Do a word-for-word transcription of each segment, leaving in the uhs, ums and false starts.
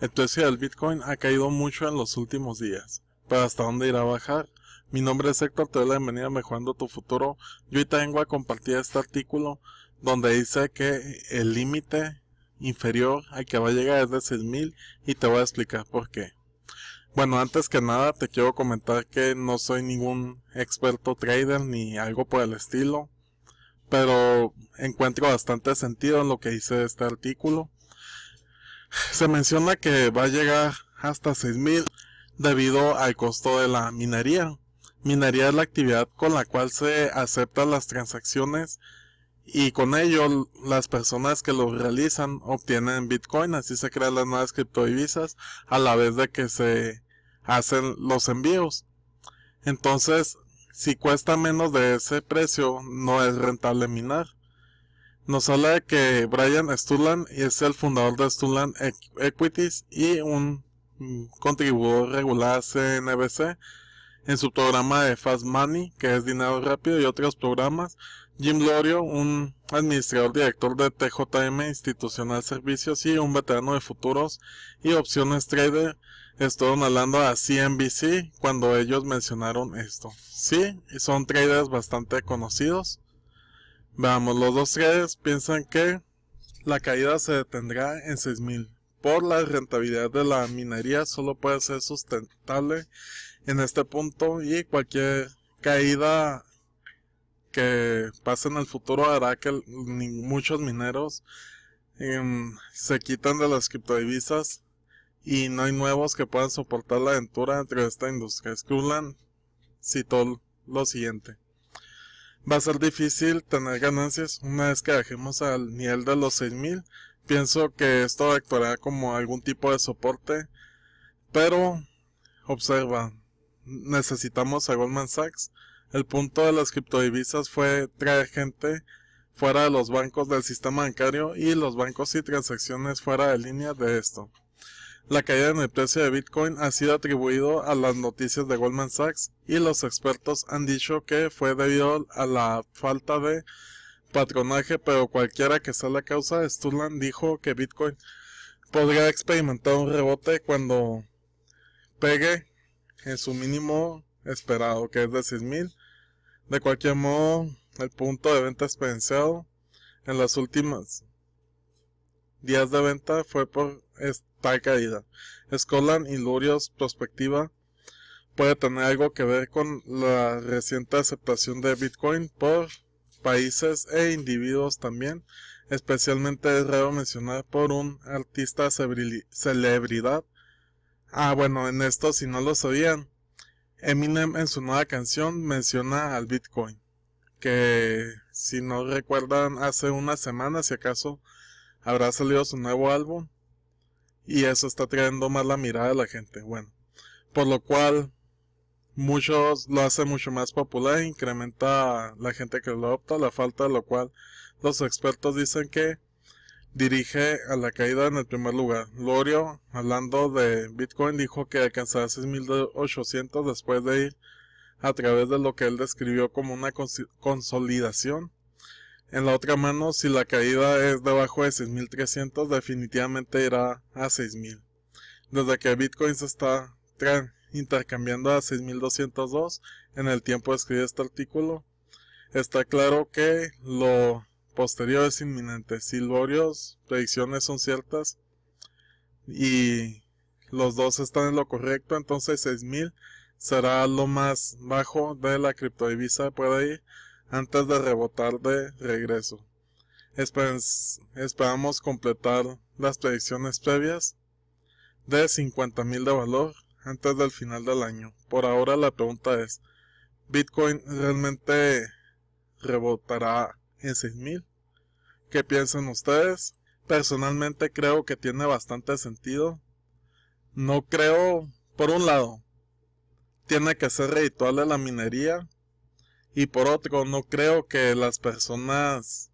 El precio del Bitcoin ha caído mucho en los últimos días, pero ¿hasta dónde irá a bajar? Mi nombre es Héctor, te doy la bienvenida a Mejorando tu Futuro. Yo hoy te vengo a compartir este artículo donde dice que el límite inferior al que va a llegar es de seis mil y te voy a explicar por qué. Bueno, antes que nada te quiero comentar que no soy ningún experto trader ni algo por el estilo, pero encuentro bastante sentido en lo que dice este artículo. Se menciona que va a llegar hasta seis mil debido al costo de la minería. Minería es la actividad con la cual se aceptan las transacciones y con ello las personas que lo realizan obtienen Bitcoin, así se crean las nuevas criptodivisas a la vez de que se hacen los envíos. Entonces, si cuesta menos de ese precio, no es rentable minar. Nos habla de que Brian Stutland es el fundador de Stutland Equities y un contribuidor regular a C N B C. En su programa de Fast Money, que es dinero rápido, y otros programas. Jim Iuorio, un administrador director de T J M Institucional Servicios y un veterano de futuros y opciones trader, estuvieron hablando a C N B C cuando ellos mencionaron esto. Sí, son traders bastante conocidos. Veamos, los dos traders piensan que la caída se detendrá en seis mil. Por la rentabilidad de la minería solo puede ser sustentable en este punto y cualquier caída que pase en el futuro hará que muchos mineros eh, se quiten de las criptodivisas y no hay nuevos que puedan soportar la aventura dentro de esta industria. Stutland citó lo siguiente. Va a ser difícil tener ganancias una vez que bajemos al nivel de los seis mil. Pienso que esto actuará como algún tipo de soporte, pero observa, necesitamos a Goldman Sachs. El punto de las criptodivisas fue traer gente fuera de los bancos del sistema bancario y los bancos y transacciones fuera de línea de esto. La caída en el precio de Bitcoin ha sido atribuido a las noticias de Goldman Sachs y los expertos han dicho que fue debido a la falta de patronaje, pero cualquiera que sea la causa, Stutland dijo que Bitcoin podría experimentar un rebote cuando pegue en su mínimo esperado, que es de seis mil. De cualquier modo, el punto de venta experienciado en las últimas días de venta fue por esta caída. Stutland y Iuorio prospectiva puede tener algo que ver con la reciente aceptación de Bitcoin por países e individuos también. Especialmente es raro mencionar por un artista celebridad. Ah, bueno, en esto si no lo sabían, Eminem en su nueva canción menciona al Bitcoin, que si no recuerdan hace una semana si acaso habrá salido su nuevo álbum. Y eso está trayendo más la mirada de la gente. Bueno, por lo cual muchos lo hacen mucho más popular, incrementa la gente que lo adopta, la falta de lo cual los expertos dicen que dirige a la caída en el primer lugar. Iuorio, hablando de Bitcoin, dijo que alcanzará seis mil ochocientos después de ir a través de lo que él describió como una consolidación. En la otra mano, si la caída es debajo de seis mil trescientos, definitivamente irá a seis mil. Desde que Bitcoin se está intercambiando a seis mil doscientos dos en el tiempo de escribir este artículo, está claro que lo posterior es inminente. Si Iuorio's predicciones son ciertas y los dos están en lo correcto, entonces seis mil será lo más bajo de la criptodivisa puede ir antes de rebotar de regreso. Esperens, esperamos completar las predicciones previas de cincuenta mil de valor antes del final del año. Por ahora la pregunta es, ¿Bitcoin realmente rebotará en seis mil? ¿Qué piensan ustedes? Personalmente creo que tiene bastante sentido. No creo, por un lado, tiene que ser redituable la minería. Y por otro, no creo que las personas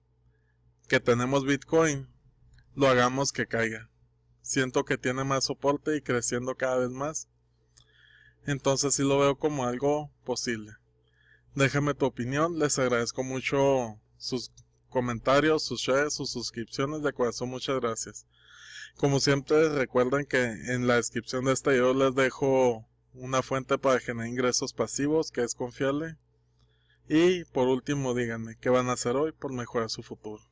que tenemos Bitcoin lo hagamos que caiga. Siento que tiene más soporte y creciendo cada vez más. Entonces sí lo veo como algo posible. Déjame tu opinión. Les agradezco mucho sus comentarios, sus shares, sus suscripciones. De corazón, muchas gracias. Como siempre, recuerden que en la descripción de este video les dejo una fuente para generar ingresos pasivos que es confiable. Y por último, díganme qué van a hacer hoy por mejorar su futuro.